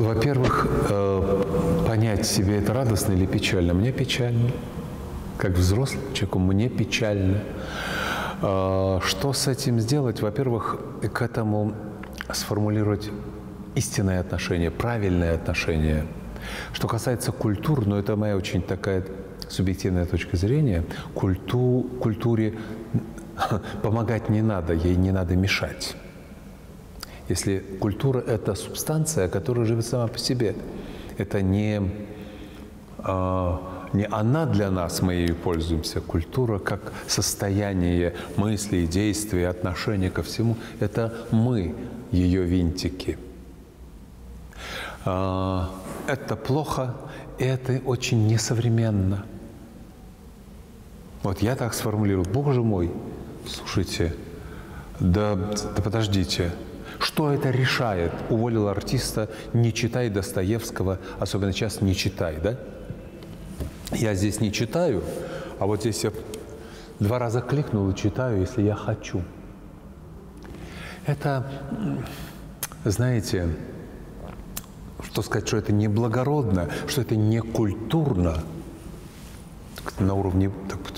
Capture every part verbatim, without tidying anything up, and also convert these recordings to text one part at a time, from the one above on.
Во-первых, понять себе, это радостно или печально. Мне печально. Как взрослому человеку мне печально. Что с этим сделать? Во-первых, к этому сформулировать истинное отношение, правильное отношение. Что касается культур, но это моя очень такая субъективная точка зрения, культу, культуре помогать не надо, ей не надо мешать. Если культура – это субстанция, которая живет сама по себе, это не, а, не она для нас, мы ею пользуемся. Культура как состояние мыслей, действий, отношения ко всему – это мы, ее винтики. А, это плохо, и это очень несовременно. Вот я так сформулировал. Боже мой, слушайте, да, да подождите. Что это решает? Уволил артиста, не читай Достоевского, особенно сейчас не читай, да? Я здесь не читаю, а вот здесь я два раза кликнул и читаю, если я хочу. Это, знаете, что сказать, что это неблагородно, что это не культурно, на уровне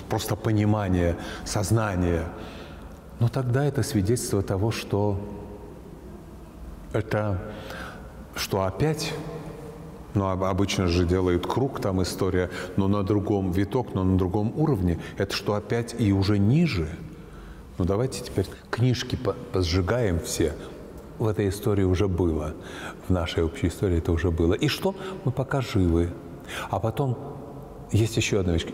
просто понимания, сознания. Но тогда это свидетельство того, что... Это что опять, ну обычно же делают круг, там история, но на другом виток, но на другом уровне, это что опять и уже ниже. Ну давайте теперь книжки посжигаем все. В этой истории уже было, в нашей общей истории это уже было. И что? Мы пока живы. А потом есть еще одна вещь.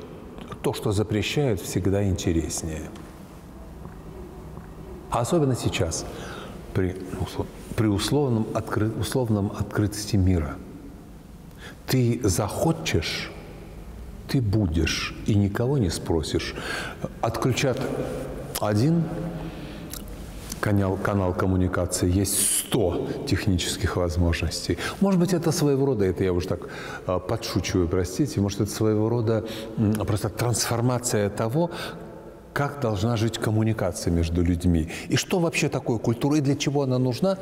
То, что запрещают, всегда интереснее. А особенно сейчас, при... при условном, откры... условном открытости мира. Ты захочешь, ты будешь, и никого не спросишь. Отключат один канал, канал коммуникации, есть сто технических возможностей. Может быть, это своего рода, это я уже так подшучиваю, простите, может, это своего рода просто трансформация того, как должна жить коммуникация между людьми. И что вообще такое культура, и для чего она нужна?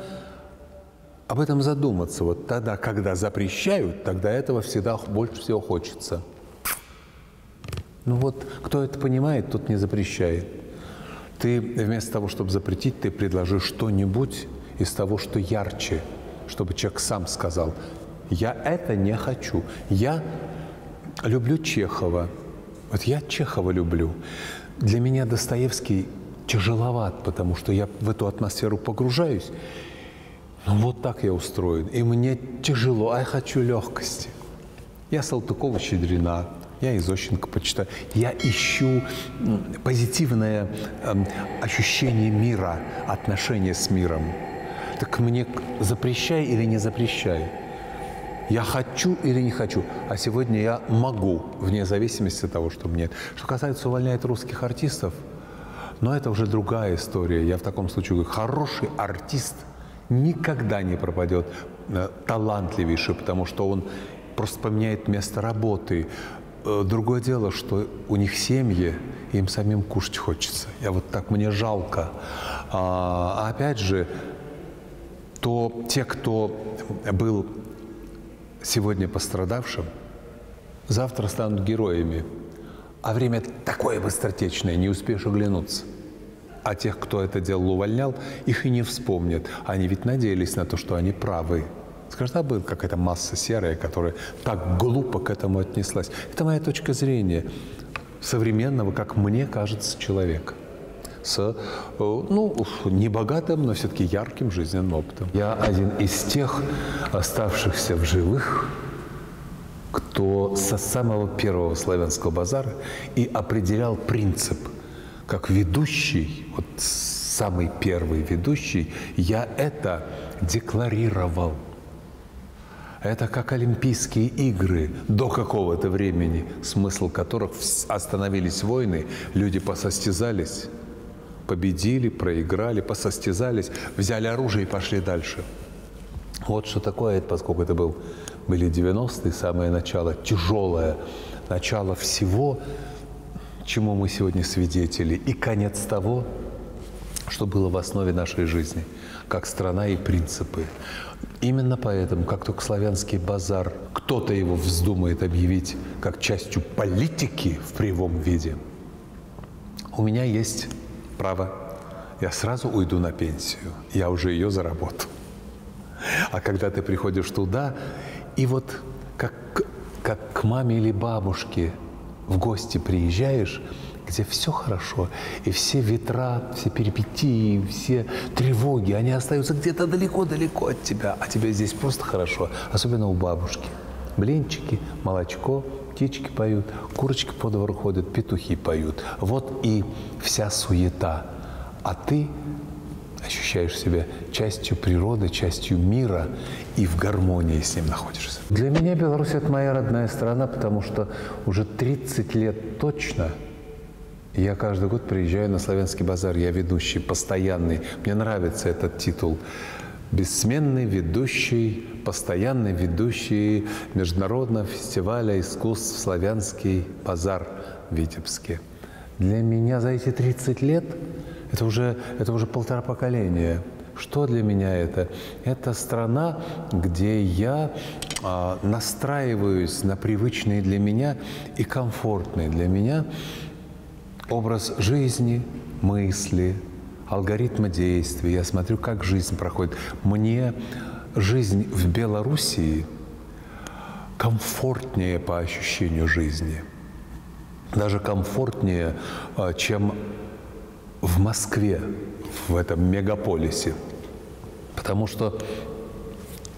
Об этом задуматься. Вот тогда, когда запрещают, тогда этого всегда больше всего хочется. Ну вот, кто это понимает, тот не запрещает. Ты вместо того, чтобы запретить, ты предложишь что-нибудь из того, что ярче, чтобы человек сам сказал, я это не хочу, я люблю Чехова, вот я Чехова люблю. Для меня Достоевский тяжеловат, потому что я в эту атмосферу погружаюсь. Ну, вот так я устроен. И мне тяжело, а я хочу легкости. Я Салтыкова-Щедрина, я и Зощенко почитаю. Я ищу позитивное э, ощущение мира, отношение с миром. Так мне запрещай или не запрещай. Я хочу или не хочу, а сегодня я могу, вне зависимости от того, что мне. Что касается увольняет русских артистов, но это уже другая история. Я в таком случае говорю, хороший артист никогда не пропадет, талантливейший, потому что он просто поменяет место работы. Другое дело, что у них семьи, им самим кушать хочется. Я вот так, мне жалко. А опять же, то те, кто был... сегодня пострадавшим, завтра станут героями. А время такое быстротечное, не успеешь оглянуться. А тех, кто это делал, увольнял, их и не вспомнят. Они ведь надеялись на то, что они правы. Скажут, а была какая-то масса серая, которая так глупо к этому отнеслась. Это моя точка зрения современного, как мне кажется, человека. С, ну, небогатым, но все-таки ярким жизненным опытом. Я один из тех оставшихся в живых, кто со самого первого Славянского базара и определял принцип, как ведущий, вот самый первый ведущий, я это декларировал. Это как Олимпийские игры до какого-то времени, смысл которых остановились войны, люди посостязались, победили, проиграли, посостязались, взяли оружие и пошли дальше. Вот что такое, поскольку это был, были девяностые, самое начало, тяжелое начало всего, чему мы сегодня свидетели, и конец того, что было в основе нашей жизни, как страна и принципы. Именно поэтому, как только славянский базар, кто-то его вздумает объявить как частью политики в прямом виде, у меня есть право. Я сразу уйду на пенсию, я уже ее заработал. А когда ты приходишь туда, и вот как, как к маме или бабушке в гости приезжаешь, где все хорошо, и все ветра, все перипетии, все тревоги, они остаются где-то далеко-далеко от тебя, а тебе здесь просто хорошо, особенно у бабушки. Блинчики, молочко, птички поют, курочки по двору ходят, петухи поют. Вот и вся суета. А ты ощущаешь себя частью природы, частью мира и в гармонии с ним находишься. Для меня Беларусь – это моя родная страна, потому что уже тридцать лет точно я каждый год приезжаю на Славянский базар. Я ведущий, постоянный. Мне нравится этот титул. Бессменный ведущий, постоянный ведущий Международного фестиваля искусств «Славянский базар» в Витебске. Для меня за эти тридцать лет это уже, это уже полтора поколения. Что для меня это? Это страна, где я а, настраиваюсь на привычные для меня и комфортные для меня образ жизни, мысли, алгоритмы действий. Я смотрю, как жизнь проходит. Мне жизнь в Белоруссии комфортнее по ощущению жизни. Даже комфортнее, чем в Москве, в этом мегаполисе. Потому что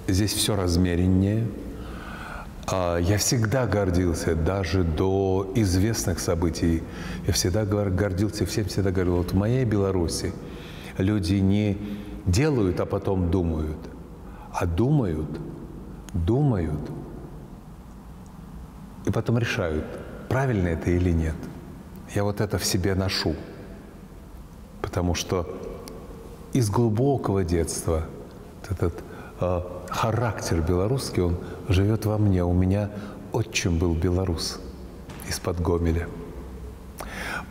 здесь все размереннее. Я всегда гордился, даже до известных событий, я всегда гордился, всем всегда говорил, вот в моей Беларуси люди не делают, а потом думают, а думают, думают, и потом решают, правильно это или нет. Я вот это в себе ношу, потому что из глубокого детства этот характер белорусский, он живет во мне. У меня отчим был белорус из-под Гомеля.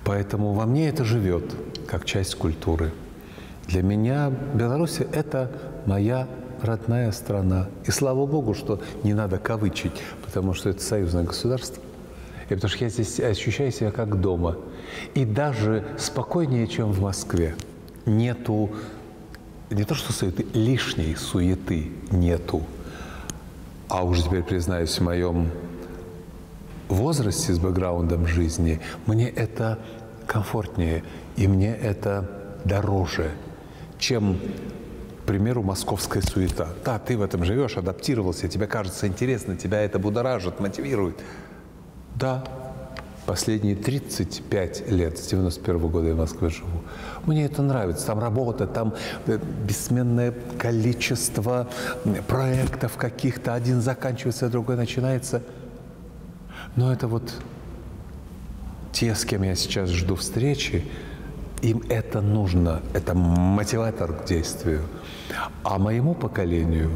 Поэтому во мне это живет, как часть культуры. Для меня Беларусь – это моя родная страна. И слава Богу, что не надо кавычить, потому что это союзное государство. И потому что я здесь ощущаю себя как дома. И даже спокойнее, чем в Москве. Нету не то что суеты, лишней суеты нету. А уже теперь, признаюсь, в моем возрасте с бэкграундом жизни мне это комфортнее и мне это дороже, чем, к примеру, московская суета. Да, ты в этом живешь, адаптировался, тебе кажется интересно, тебя это будоражит, мотивирует. Да, последние тридцать пять лет, с девяносто первого года я в Москве живу. Мне это нравится. Там работа, там бессменное количество проектов каких-то. Один заканчивается, другой начинается. Но это вот те, с кем я сейчас жду встречи, им это нужно. Это мотиватор к действию. А моему поколению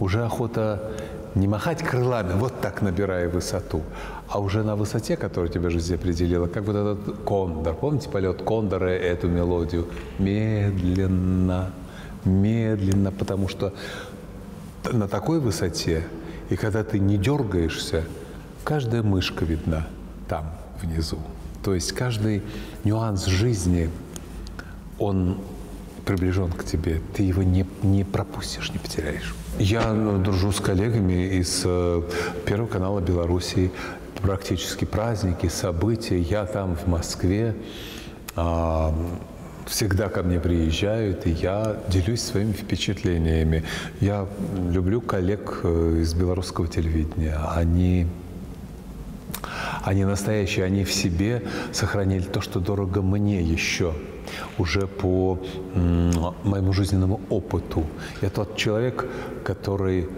уже охота не махать крылами, вот так набирая высоту, а уже на высоте, которую тебя жизнь определила, как вот этот кондор. Помните полет кондора, эту мелодию? Медленно, медленно, потому что на такой высоте, и когда ты не дергаешься, каждая мышка видна там, внизу. То есть каждый нюанс жизни, он приближен к тебе, ты его не, не пропустишь, не потеряешь. Я дружу с коллегами из Первого канала Беларуси, практически праздники, события. Я там в Москве, всегда ко мне приезжают, и я делюсь своими впечатлениями. Я люблю коллег из белорусского телевидения. Они, они настоящие, они в себе сохранили то, что дорого мне еще. Уже по моему жизненному опыту. Я тот человек, который,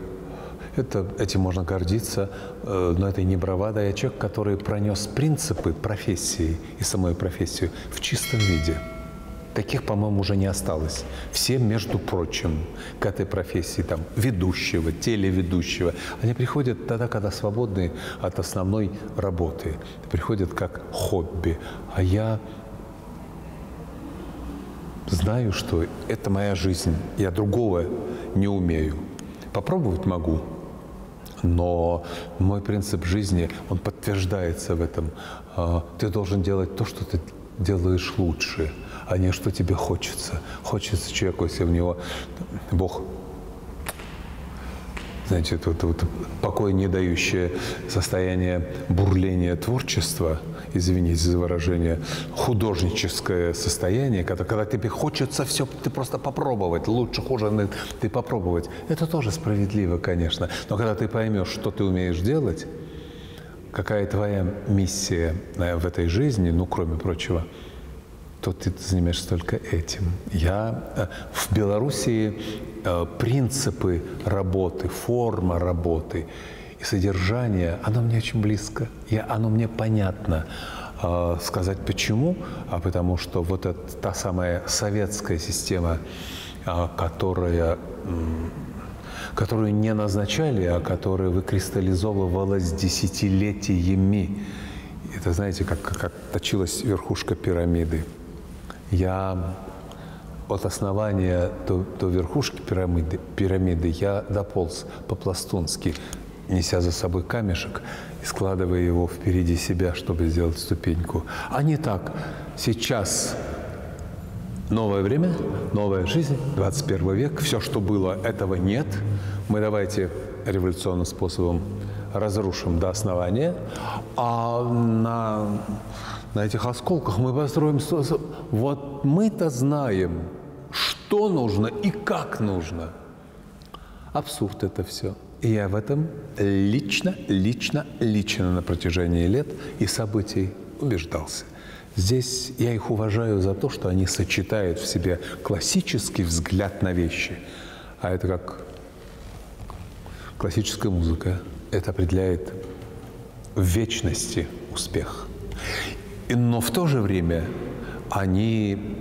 это, этим можно гордиться, но это и не бравада, я человек, который пронес принципы профессии и самой профессию в чистом виде. Таких, по-моему, уже не осталось. Все, между прочим, к этой профессии там, ведущего, телеведущего, они приходят тогда, когда свободны от основной работы, приходят как хобби, а я знаю, что это моя жизнь, я другого не умею. Попробовать могу, но мой принцип жизни, он подтверждается в этом. Ты должен делать то, что ты делаешь лучше, а не что тебе хочется. Хочется человеку, если у него Бог, значит, вот, вот покой не дающее состояние бурления творчества, извините за выражение, художническое состояние, когда, когда тебе хочется все, ты просто попробовать, лучше, хуже, ты попробовать. Это тоже справедливо, конечно. Но когда ты поймешь, что ты умеешь делать, какая твоя миссия в этой жизни, ну, кроме прочего, то ты занимаешься только этим. Я в Белоруссии принципы работы, форма работы и содержание, оно мне очень близко, я, оно мне понятно. Сказать почему? А потому что вот это та самая советская система, которая, которую не назначали, а которая выкристаллизовывалась десятилетиями. Это, знаете, как, как точилась верхушка пирамиды. Я от основания до, до верхушки пирамиды, пирамиды я дополз по-пластунски, неся за собой камешек и складывая его впереди себя, чтобы сделать ступеньку. А не так. Сейчас новое время, новая жизнь, двадцать первый век. Все, что было, этого нет. Мы давайте революционным способом разрушим до основания, а на, на этих осколках мы построим... Вот мы-то знаем, что нужно и как нужно. Абсурд это все. И я в этом лично, лично, лично на протяжении лет и событий убеждался. Здесь я их уважаю за то, что они сочетают в себе классический взгляд на вещи. А это как классическая музыка. Это определяет в вечности успех. Но в то же время они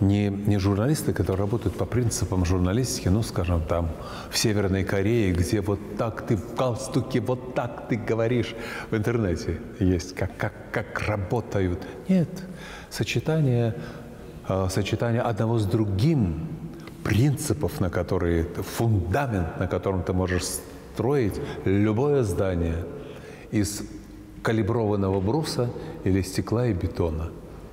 не, не журналисты, которые работают по принципам журналистики, ну, скажем, там, в Северной Корее, где вот так ты в галстуке, вот так ты говоришь. В интернете есть, как, как, как работают. Нет, сочетание, э, сочетание одного с другим, принципов, на которые, фундамент, на котором ты можешь строить любое здание из калиброванного бруса или стекла и бетона.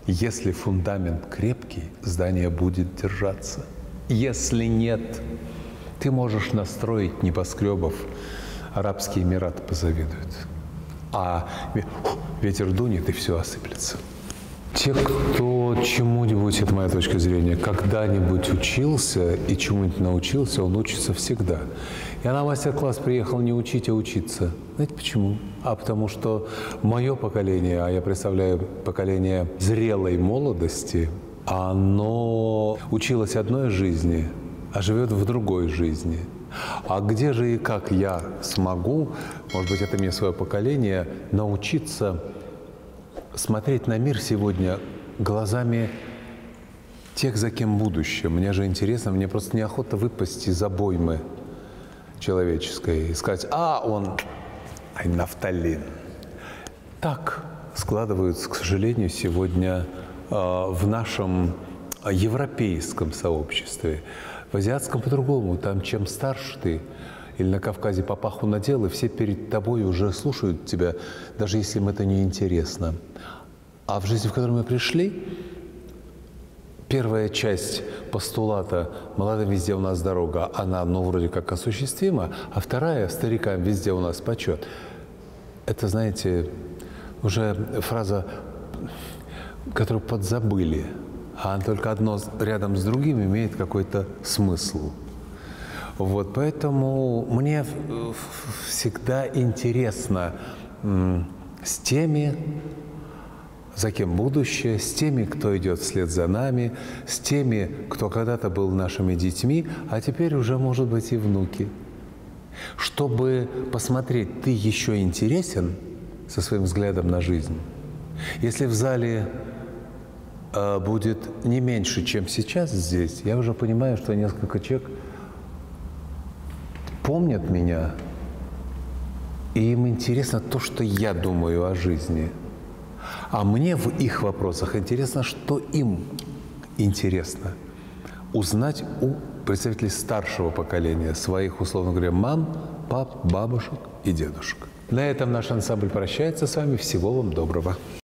Если фундамент крепкий, здание будет держаться. Если нет, ты можешь настроить небоскребов. Арабские Эмираты позавидуют. А ветер дунет, и все осыплется. Те, кто чему-нибудь, это моя точка зрения, когда-нибудь учился и чему-нибудь научился, он учится всегда. Я на мастер-класс приехал не учить, а учиться. Знаете почему? А потому что мое поколение, а я представляю поколение зрелой молодости, оно училось одной жизни, а живет в другой жизни. А где же и как я смогу, может быть, это мне свое поколение, научиться смотреть на мир сегодня глазами тех, за кем будущее. Мне же интересно, мне просто неохота выпасть из обоймы человеческой и сказать: а, он, ай, нафталин. Так складываются, к сожалению, сегодня э, в нашем европейском сообществе. В азиатском по-другому, там чем старше ты, или на Кавказе папаху надел, и все перед тобой уже слушают тебя, даже если им это не интересно. А в жизни, в которой мы пришли, первая часть постулата «молодым везде у нас дорога», она, ну, вроде как осуществима, а вторая «старикам везде у нас почет». Это, знаете, уже фраза, которую подзабыли, а она только одно рядом с другим имеет какой-то смысл. Вот, поэтому мне всегда интересно с теми, за кем будущее, с теми, кто идет вслед за нами, с теми, кто когда-то был нашими детьми, а теперь уже, может быть, и внуки. Чтобы посмотреть, ты еще интересен со своим взглядом на жизнь. Если в зале э, будет не меньше, чем сейчас здесь, я уже понимаю, что несколько человек помнят меня, и им интересно то, что я думаю о жизни. А мне в их вопросах интересно, что им интересно. узнать у представителей старшего поколения, своих, условно говоря, мам, пап, бабушек и дедушек. На этом наш ансамбль прощается с вами. Всего вам доброго.